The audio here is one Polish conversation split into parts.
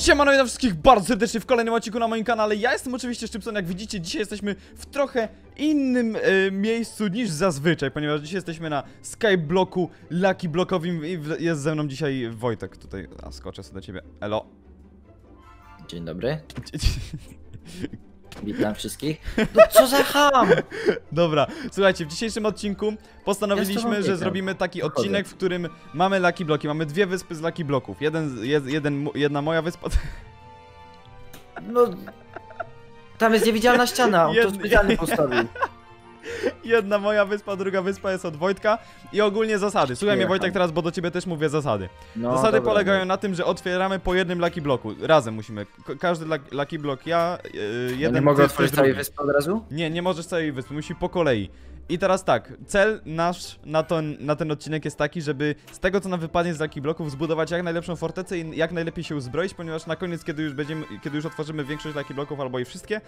Siemano, witam wszystkich bardzo serdecznie w kolejnym odcinku na moim kanale. Ja jestem oczywiście Szczypson, jak widzicie dzisiaj jesteśmy w trochę innym miejscu niż zazwyczaj, ponieważ dzisiaj jesteśmy na skybloku Lucky Blockowym i jest ze mną dzisiaj Wojtek. Tutaj skoczę sobie do ciebie, elo. Dzień dobry. Witam wszystkich. No co za ham! Dobra, słuchajcie, w dzisiejszym odcinku postanowiliśmy, że zrobimy taki odcinek, w którym mamy Lucky Blocki. Mamy dwie wyspy z Lucky Blocków. Jedna moja wyspa... No... Tam jest niewidzialna ściana, to specjalnie postawił. Jedna moja wyspa, druga wyspa jest od Wojtka. I ogólnie zasady. Słuchaj mnie Wojtek teraz, bo do ciebie też mówię zasady. No, zasady dobra, polegają na tym, że otwieramy po jednym Lucky Blocku. Razem musimy. Każdy Lucky Block ja, jeden... No nie mogę otworzyć całej wyspy od razu? Nie, nie możesz całej wyspy, musi po kolei. I teraz tak, cel nasz na ten odcinek jest taki, żeby z tego co nam wypadnie z Lucky Blocków zbudować jak najlepszą fortecę i jak najlepiej się uzbroić, ponieważ na koniec, kiedy już otworzymy większość Lucky Blocków albo i wszystkie,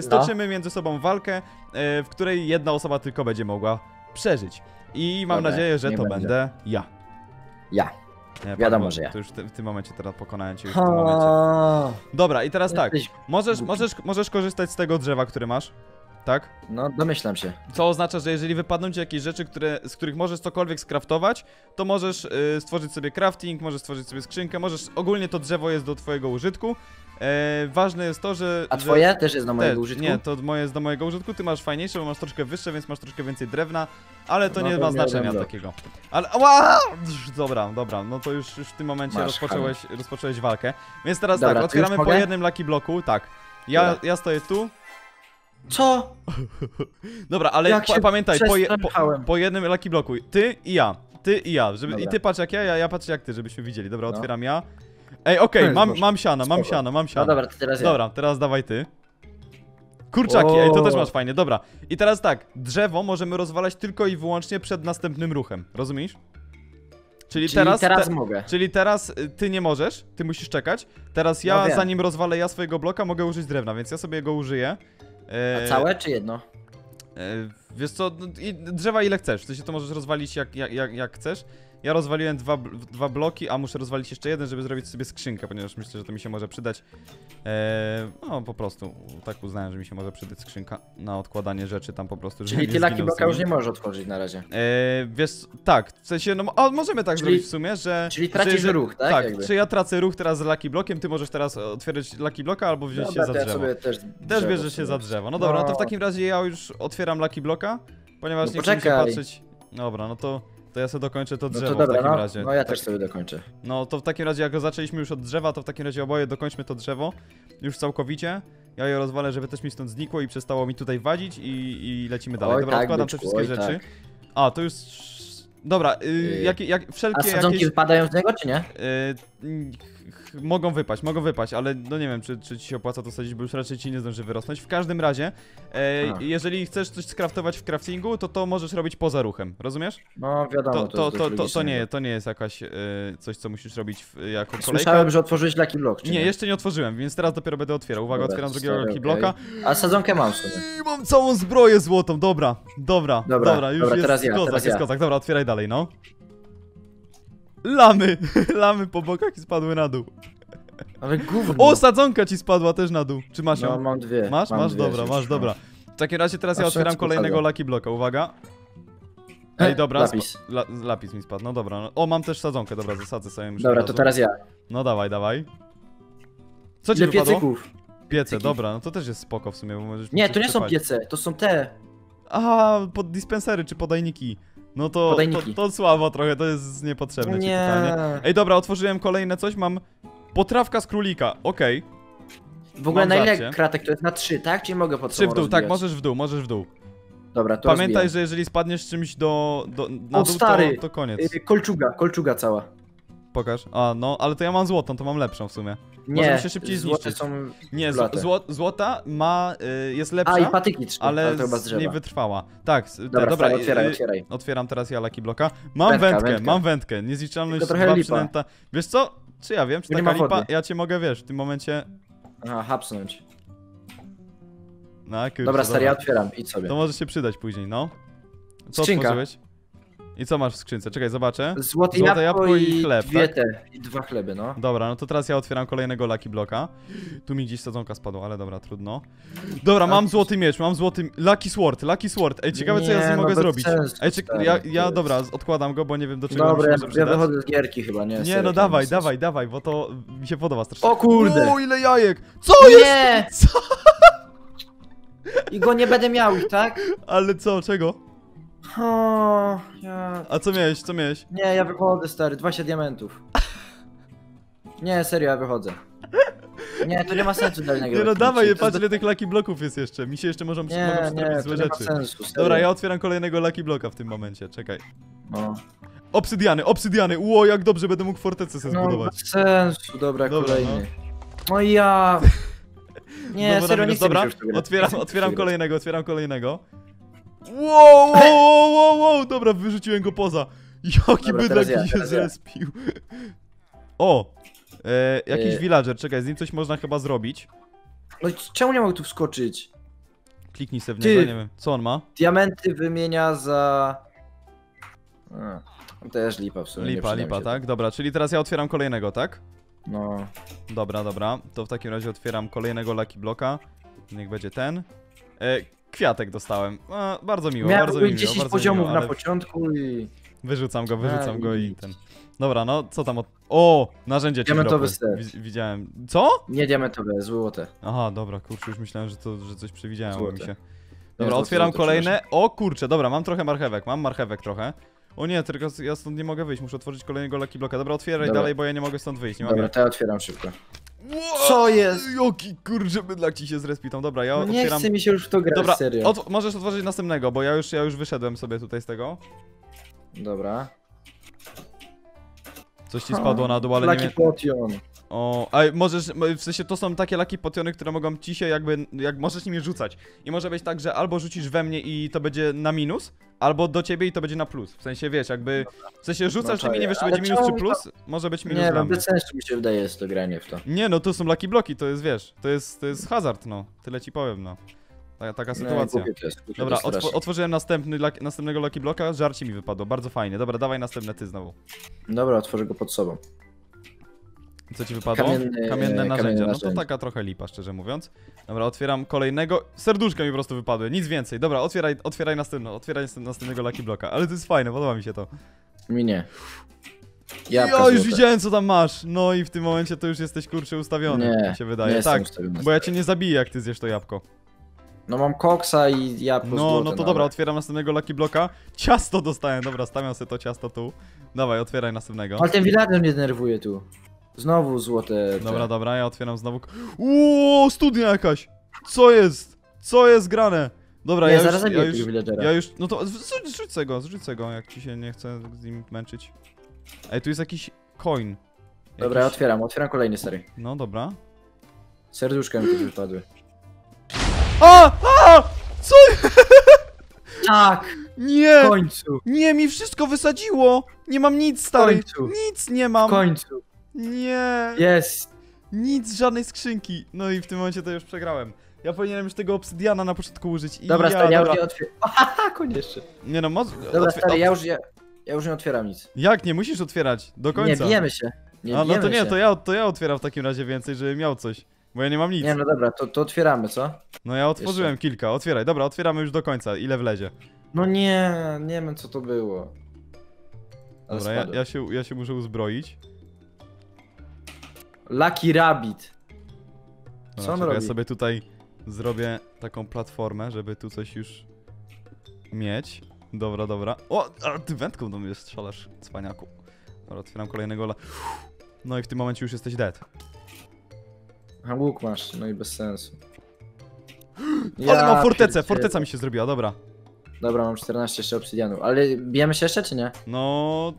stoczymy między sobą walkę, w której jedna osoba tylko będzie mogła przeżyć. I mam nadzieję, że to będę ja. Wiadomo, że ja. To już w tym momencie teraz pokonałem cię już w tym momencie. Dobra, i teraz tak, możesz korzystać z tego drzewa, które masz. Tak? No, domyślam się. Co oznacza, że jeżeli wypadną ci jakieś rzeczy, z których możesz cokolwiek skraftować, to możesz stworzyć sobie crafting, możesz stworzyć sobie skrzynkę, możesz... Ogólnie to drzewo jest do twojego użytku. Ważne jest to, że... A twoje też jest do mojego użytku? Nie, to moje jest do mojego użytku, ty masz fajniejsze, bo masz troszkę wyższe, więc masz troszkę więcej drewna, ale to nie ma znaczenia takiego. Ale... Ła! Dobra, no to już w tym momencie rozpocząłeś walkę. Więc teraz tak, otwieramy po jednym Lucky Blocku, tak. Ja stoję tu. Co? Dobra, ale pamiętaj, po jednym Lucky Blocku, ty i ja, i ty patrz jak ja patrzę jak ty, żebyśmy widzieli. Dobra, otwieram ja. Ej, okej, mam siana. No dobra, to teraz ja. Dobra, teraz dawaj ty. Kurczaki, ej, to też masz fajnie, dobra. I teraz tak, drzewo możemy rozwalać tylko i wyłącznie przed następnym ruchem, rozumiesz? Czyli teraz mogę. Czyli teraz ty nie możesz, ty musisz czekać. Teraz ja, zanim rozwalę ja swojego bloka, mogę użyć drewna, więc ja sobie go użyję. A całe czy jedno? Wiesz co, drzewa ile chcesz, ty się to możesz rozwalić jak chcesz. Ja rozwaliłem dwa bloki, a muszę rozwalić jeszcze jeden, żeby zrobić sobie skrzynkę, ponieważ myślę, że to mi się może przydać. No po prostu, tak uznałem, że mi się może przydać skrzynka na odkładanie rzeczy tam po prostu. Czyli ty Lucky Blocka już nie możesz otworzyć na razie. Wiesz, tak, w sensie, no możemy tak zrobić w sumie, że... Czyli tracisz ruch, tak? Tak, jakby. Czy ja tracę ruch teraz z Lucky Blockiem, ty możesz teraz otwierać Lucky Blocka albo wziąć się za drzewo. Też bierzesz się za drzewo. No dobra, no to w takim razie ja już otwieram Lucky Blocka, ponieważ nie chcę się patrzeć... Dobra, no to ja sobie dokończę to drzewo w takim razie. No ja też sobie dokończę. No to w takim razie jak zaczęliśmy już od drzewa, to w takim razie oboje dokończmy to drzewo już całkowicie. Ja je rozwalę, żeby też mi stąd znikło i przestało mi tutaj wadzić i lecimy dalej. Dobra, odkładam te wszystkie rzeczy. A, to już... Dobra, wszelkie jakieś... A sadzonki wypadają z niego, czy nie? Mogą wypaść, ale no nie wiem, czy ci się opłaca to sadzić, bo już raczej ci nie zdąży wyrosnąć. W każdym razie, jeżeli chcesz coś skraftować w craftingu, to możesz robić poza ruchem, rozumiesz? No wiadomo, to nie jest jakaś coś, co musisz robić jako kolejka. Słyszałem, że otworzyłeś Lucky Block, czy nie? Nie, jeszcze nie otworzyłem, więc teraz dopiero będę otwierał. Uwaga, dobra, otwieram drugiego Lucky Blocka. A sadzonkę mam sobie. I mam całą zbroję złotą, dobra, już jest kozak. Dobra, otwieraj dalej, no. Lamy po bokach i spadły na dół. Ale gówno. O, sadzonka ci spadła też na dół. Czy masz ją? No, mam dwie. Masz, dobra. W takim razie teraz ja otwieram kolejnego Lucky Blocka, uwaga. Ej, dobra. Lapis mi spadł, no dobra. No. O, mam też sadzonkę, dobra, zasadzę sobie. Dobra, to teraz ja. No dawaj. Co ci wypadło? Piece, dobra, no to też jest spoko w sumie, bo możesz... Nie, to nie są piece, to są te... Aha, dispensery czy podajniki. No to słabo trochę, to jest niepotrzebne ci totalnie. Ej dobra, otworzyłem kolejne coś, mam potrawka z królika, okej. W ogóle na ile kratek to jest? Na 3, tak? Czy mogę potrawkę? 3 w dół, tak, możesz w dół. Dobra, to pamiętaj, rozbijam, że jeżeli spadniesz czymś na dół, to koniec. Kolczuga cała. Pokaż, a no, ale to ja mam złotą, to mam lepszą w sumie. Nie, możemy się szybciej zniszczyć. Nie, złota ma, jest lepsza, i patyki trzy, ale to chyba z nie wytrwała. Tak, dobra, otwieraj. Otwieram teraz ja Lucky Blocka. Mam wędkę, niezliczalność 2 przynęta. Wiesz co? Czy ja wiem, czy taka lipa? Ja cię mogę, wiesz, w tym momencie... Aha, hapsnąć. Dobra, stary, ja otwieram, idź sobie. To może się przydać później, no. Co otworzyłeś? I co masz w skrzynce? Czekaj, zobaczę. Złote jabłko i chleb, tak? I 2 chleby, no. Dobra, no to teraz ja otwieram kolejnego Lucky Blocka. Tu mi gdzieś sadzonka spadła, ale dobra, trudno. Dobra, mam złoty miecz, mam złoty... Lucky Sword. Ej, ciekawe, co ja z nim mogę zrobić. Ej, dobra, odkładam go, bo nie wiem, do czego... Dobra, ja wychodzę z gierki chyba, nie? Nie, no dawaj, dawaj, dawaj, bo to mi się podoba strasznie. O kurde! O, ile jajek! Co jest? Co? I go nie będę miał, tak? Ale co, czego? O, ja... A co miałeś, co miałeś? Nie, ja wychodzę, stary, 20 diamentów. Nie, serio, ja wychodzę. Nie, to nie ma sensu dalej nagrywać. No dawaj, patrz ile tych Lucky Blocków jest jeszcze. Mi się jeszcze mogą przytrafić złe rzeczy. Nie ma sensu, serio. Dobra, ja otwieram kolejnego Lucky Blocka w tym momencie, czekaj. O. Obsydiany, obsydiany, ło, jak dobrze będę mógł fortecę sobie zbudować. No, sensu, dobra, kolejny. No i ja... Nie, serio, nie chcę. Dobra, otwieram kolejnego. Wow, dobra, wyrzuciłem go poza. Jaki bydlak się zrespił. O, jakiś villager, czekaj, z nim coś można chyba zrobić. No czemu nie mogę tu wskoczyć? Kliknij se w niego, nie wiem, co on ma? Diamenty wymienia za... Też lipa w sumie. Lipa, tak? Dobra, czyli teraz ja otwieram kolejnego, tak? No. Dobra, dobra, to w takim razie otwieram kolejnego Lucky Blocka. Niech będzie ten. Kwiatek dostałem. Bardzo miło, bardzo miło. 10 poziomów na początku i... Wyrzucam go i ten... Dobra, no co tam... O! Narzędzie cię diamentowe widziałem. Co? Nie diamentowe, złote. Aha, dobra, kurczę, już myślałem, że to coś przewidziałem mi się. Dobra, otwieram kolejne. O kurczę, dobra, mam trochę marchewek, O nie, tylko ja stąd nie mogę wyjść, muszę otworzyć kolejnego Lucky Blocka. Dobra, otwieraj dalej, bo ja nie mogę stąd wyjść, nie mogę. Dobra, to ja otwieram szybko. Wow, co jest? Joki, kurczę, bydlak ci się zrespitą. Dobra, ja otwieram... Nie chce mi się już w to grać, dobra, serio. Możesz otworzyć następnego, bo ja już wyszedłem sobie tutaj z tego. Dobra. Coś ci spadło na dół, ale Lucky Potion. O, a możesz, w sensie to są takie Lucky Potiony, które mogą ci się jakby, możesz nimi rzucać. I może być tak, że albo rzucisz we mnie i to będzie na minus, albo do ciebie i to będzie na plus. W sensie wiesz, jakby, w sensie rzucasz i nie wiesz, czy będzie minus czy plus, może być minus dla mnie. Nie, sensu mi się wydaje, jest to granie w to. Nie, no to są Lucky Bloki, to jest, wiesz, to jest hazard, no, tyle ci powiem, no. Taka sytuacja. No, dobra, otworzyłem następnego Lucky Bloka, żarcie mi wypadło, bardzo fajnie. Dobra, dawaj następne ty znowu. Dobra, otworzę go pod sobą. Co ci wypadło? Kamienne narzędzia. No to taka trochę lipa, szczerze mówiąc. Dobra, otwieram kolejnego. Serduszka mi po prostu wypadły, nic więcej. Dobra, otwieraj następnego Lucky Blocka. Ale to jest fajne, podoba mi się to. Mi nie. Ja już widziałem, co tam masz. No i w tym momencie to już jesteś, kurczę, ustawiony, mi się wydaje. Nie, tak, bo ja cię nie zabiję, jak ty zjesz to jabłko. No mam koksa i jabłko. No, złote, no to dobra, otwieram następnego Lucky Blocka. Ciasto dostałem, dobra, stawiam sobie to ciasto tu. Dawaj, otwieraj następnego. Ale ten villager mnie denerwuje tu. Znowu złote... Dobra, dobra, ja otwieram znowu... Uuuu, studnia jakaś! Co jest? Co jest grane? Dobra, nie, ja już... No to zrzucę go, jak ci się nie chce z nim męczyć. Ej, tu jest jakiś coin. Dobra, ja otwieram kolejny, stary. No, dobra. Serduszka mi tu wypadły. A! Co? Tak! Nie! W końcu! Nie, mi wszystko wysadziło! Nie mam nic, stary! Nic nie mam! W końcu! Nie! Jest! Nic, żadnej skrzynki. No i w tym momencie to już przegrałem. Ja powinienem już tego obsydiana na początku użyć. I dobra, stary, ja już nie otwieram. Haha, koniecznie. Nie no, dobra, stary, ja już nie otwieram nic. Jak? Nie musisz otwierać? Do końca. Nie, bijemy się. To ja otwieram w takim razie więcej, żeby miał coś. Bo ja nie mam nic. Nie no dobra, to otwieramy, co? No ja otworzyłem kilka, otwieraj. Dobra, otwieramy już do końca, ile wlezie. No nie wiem co to było. Ale dobra, ja się muszę uzbroić. Lucky Rabbit. Co on robi? Ja sobie tutaj zrobię taką platformę, żeby tu coś już mieć. Dobra, dobra. O, ty wędką do mnie strzelasz, cwaniaku. Dobra, otwieram kolejnego No i w tym momencie już jesteś dead. A łuk masz, no i bez sensu. Ale mam fortecę, forteca mi się zrobiła, dobra. Dobra, mam 14 jeszcze obsydianów, ale bijemy się jeszcze czy nie? No...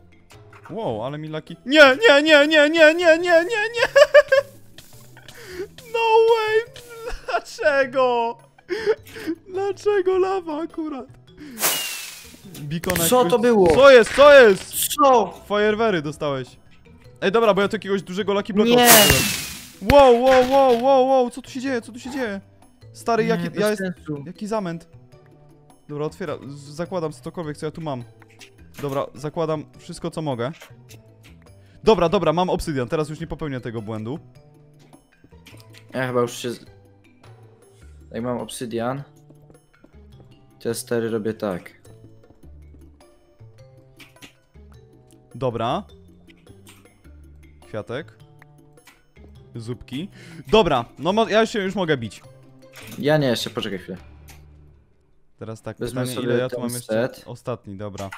Wow, ale mi Lucky... Nie! No way! Dlaczego? Dlaczego lawa akurat? Bikonek... Co to było? Co jest? Co? Fajerwery dostałeś. Ej, dobra, bo ja tu jakiegoś dużego Lucky Blocka otworzyłem. Wow, co tu się dzieje? Stary, jaki zamęt. Dobra, zakładam cokolwiek, co ja tu mam. Dobra, zakładam wszystko, co mogę. Dobra, dobra, mam obsydian. Teraz już nie popełnię tego błędu. Ja chyba już się... Jak mam obsydian, to ja stary robię tak. Dobra. Kwiatek. Zupki. Dobra, no ja się już mogę bić. Ja nie, jeszcze poczekaj chwilę. Teraz tak, pytanie, ile ja tu mam jeszcze? Ostatni, dobra.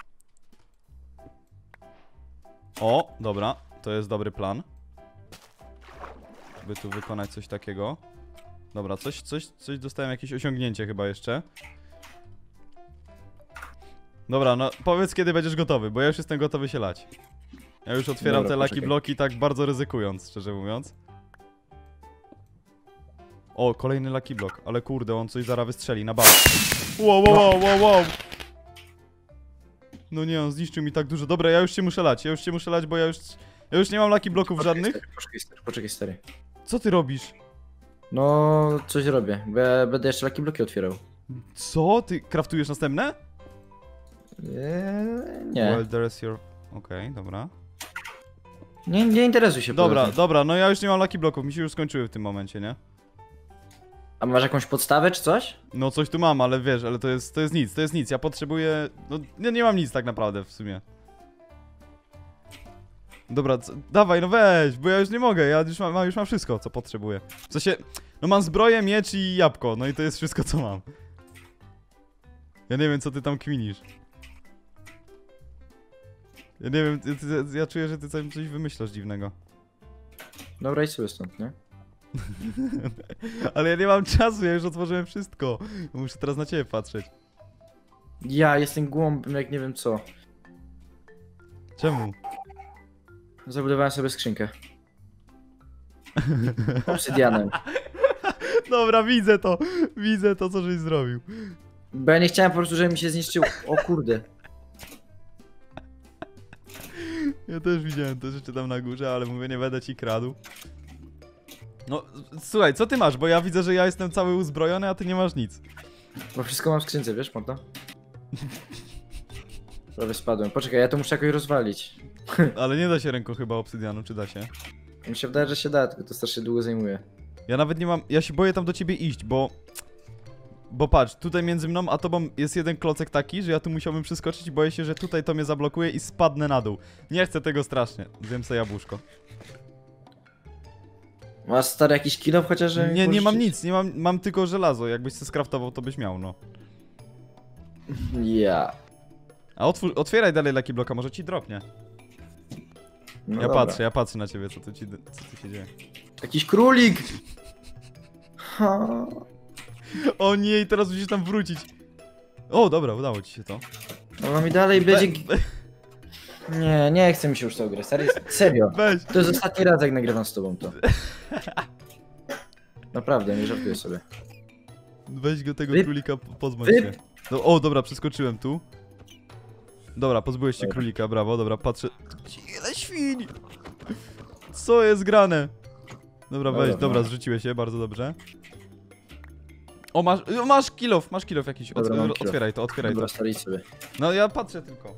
O, dobra, to jest dobry plan. By tu wykonać coś takiego. Dobra, coś dostałem, jakieś osiągnięcie chyba jeszcze. Dobra, no powiedz, kiedy będziesz gotowy, bo ja już jestem gotowy się lać. Ja już otwieram te Lucky Bloki tak bardzo ryzykując, szczerze mówiąc. O, kolejny Lucky Block, ale kurde, on coś zaraz wystrzeli na bal. Wow, wow, wow, wow. No nie, on zniszczył mi tak dużo. Dobra, ja już się muszę lać, bo ja już nie mam Lucky Bloków żadnych. Poczekaj, stary. Co ty robisz? No, coś robię, bo ja będę jeszcze Lucky Bloki otwierał. Co? Ty kraftujesz następne? Nie. Well, there is your... Okej, dobra. Nie interesuj się. Dobra, no ja już nie mam Lucky Bloków, mi się już skończyły w tym momencie, nie? A masz jakąś podstawę czy coś? No coś tu mam, ale wiesz, ale to jest nic, ja potrzebuję... No nie mam nic tak naprawdę w sumie. Dobra, dawaj, no weź, bo ja już nie mogę, ja już mam wszystko, co potrzebuję. W sensie, no mam zbroję, miecz i jabłko, no i to jest wszystko, co mam. Ja nie wiem, co ty tam kminisz. Ja nie wiem, ja czuję, że ty coś wymyślasz dziwnego. Dobra, idź sobie stąd, nie? Ale ja nie mam czasu, ja już otworzyłem wszystko. Muszę teraz na ciebie patrzeć. Ja jestem głąbem jak nie wiem co. Czemu? Zabudowałem sobie skrzynkę. Obsydianem. Dobra, widzę to, co żeś zrobił. Bo ja nie chciałem po prostu, żeby mi się zniszczył. O kurde. Ja też widziałem te rzeczy tam na górze, ale mówię, nie będę ci kradł. No, słuchaj, co ty masz? Bo ja widzę, że ja jestem cały uzbrojony, a ty nie masz nic. Bo wszystko mam w skrzynce, wiesz, prawda? Prawie spadłem. Poczekaj, ja to muszę jakoś rozwalić. Ale nie da się ręką chyba obsydianu, czy da się? Mi się wydaje, że się da, tylko to strasznie długo zajmuje. Ja nawet nie mam... Ja się boję tam do ciebie iść, bo... Bo patrz, tutaj między mną a tobą jest jeden klocek taki, że ja tu musiałbym przeskoczyć i boję się, że tutaj to mnie zablokuje i spadnę na dół. Nie chcę tego strasznie. Zjem sobie jabłuszko. Masz stary jakiś kilo chociaż? Nie mam nic, mam tylko żelazo. Jakbyś się skraftował, to byś miał, no. Ja. A otwieraj dalej Lucky Bloka, może ci dropnie. No ja patrzę na ciebie, co tu się dzieje. Jakiś królik! O nie, teraz musisz tam wrócić. O, dobra, udało ci się to. No mi dalej będzie... Nie chcę mi się już to grać, serio. Weź. To jest ostatni raz, jak nagrywam z tobą to. Naprawdę, nie żartuję sobie. Weź go tego królika, pozbądź się. No, o, dobra, przeskoczyłem tu. Dobra, pozbyłeś się królika, brawo, dobra, patrzę. Ile świń! Co jest grane? Dobra, weź, dobra, zrzuciłeś się, bardzo dobrze. O, masz kilof jakiś, dobra, otwieraj to. Dobra, sobie. No ja patrzę tylko.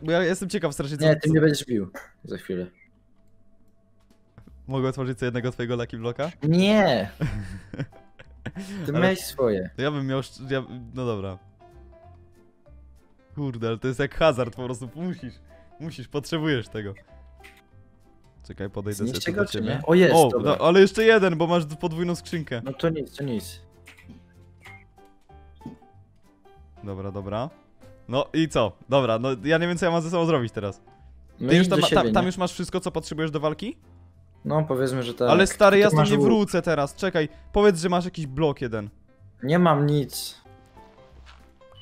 Bo ja jestem ciekaw strasznie. Nie, ty mnie będziesz bił za chwilę. Mogę otworzyć co jednego twojego Lucky Bloka? Nie! Ty miałeś swoje. To ja bym miał... no dobra. Kurde, ale to jest jak hazard, po prostu musisz, potrzebujesz tego. Czekaj, podejdę sobie do ciebie. O, jest, o, dobra. Ale jeszcze jeden, bo masz podwójną skrzynkę. No to nic. Dobra. No i co? Dobra, no ja nie wiem, co ja mam ze sobą zrobić teraz. Ty już tam już masz wszystko, co potrzebujesz do walki? No, powiedzmy, że tak. Ale stary, ja tam nie wrócę teraz, czekaj. Powiedz, że masz jakiś blok jeden. Nie mam nic.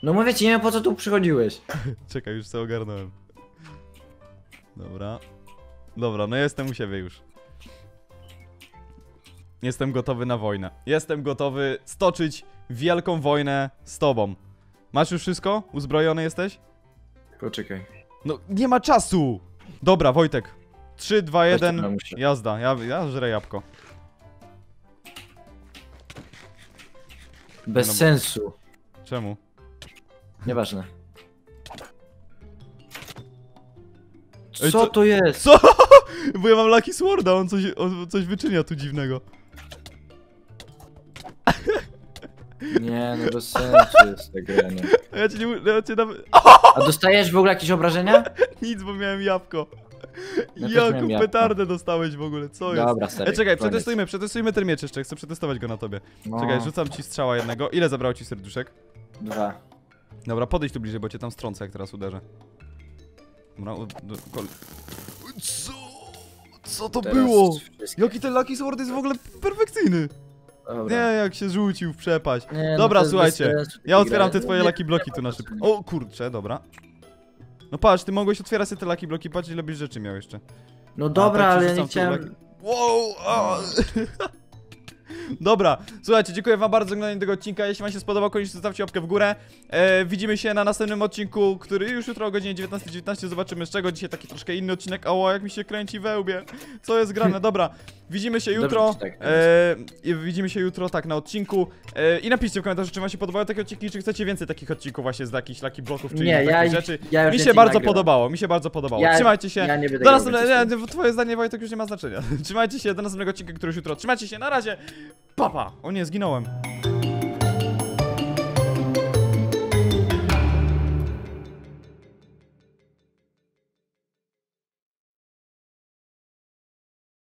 No mówię ci, nie wiem, po co tu przychodziłeś. Czekaj, już sobie ogarnąłem. Dobra, no jestem u siebie już. Jestem gotowy na wojnę. Jestem gotowy stoczyć wielką wojnę z tobą. Masz już wszystko? Uzbrojony jesteś? Poczekaj. No, nie ma czasu! Dobra, Wojtek. 3, 2, 1, jazda. Ja żrę jabłko. Bez sensu. Czemu? Nieważne. Co to jest? Co? Bo ja mam Lucky Sworda, on coś wyczynia tu dziwnego. Nie, no bez sensu jest ta gra, nie. Ja cię nie... Ja cię nawet... A dostajesz w ogóle jakieś obrażenia? Nic, bo miałem jabłko. Ja jaką petardę dostałeś w ogóle, co jest? Dobra, serio, czekaj, koniec. Przetestujmy ten miecz jeszcze, chcę przetestować go na tobie. No. Czekaj, rzucam ci strzała jednego. Ile zabrało ci serduszek? 2. Dobra, podejdź tu bliżej, bo cię tam strącę, jak teraz uderzę. Dobra, co? Co to teraz było? Jaki ten Lucky Sword jest w ogóle perfekcyjny. Dobra. Nie, jak się rzucił w przepaść. Nie, dobra, no słuchajcie, ja otwieram te twoje Lucky Bloki tu na szybko. O kurcze, dobra. No patrz, ty mogłeś otwierać te Lucky Bloki, patrz ile byś rzeczy miał jeszcze. No dobra, tak, ale ja nie chciałem... Wow! Oh. Dobra, słuchajcie, dziękuję wam bardzo za oglądanie tego odcinka. Jeśli wam się spodobał, koniecznie zostawcie łapkę w górę. Widzimy się na następnym odcinku, który już jutro o godzinie 19:19. Zobaczymy z czego. Dzisiaj taki troszkę inny odcinek. O, jak mi się kręci wełbie. Co jest grane? Dobra, widzimy się jutro. Widzimy się jutro, tak, na odcinku. I napiszcie w komentarzu, czy wam się podobały takie odcinki, czy chcecie więcej takich odcinków właśnie z jakichś Lucky Bloków, czy innych takich rzeczy. Mi się bardzo podobało, mi się bardzo podobało. Trzymajcie się. Twoje zdanie, Wojtek, już nie ma znaczenia. Trzymajcie się do następnego odcinka, który już jutro. Trzymajcie się, na razie. Papa! O nie, zginąłem.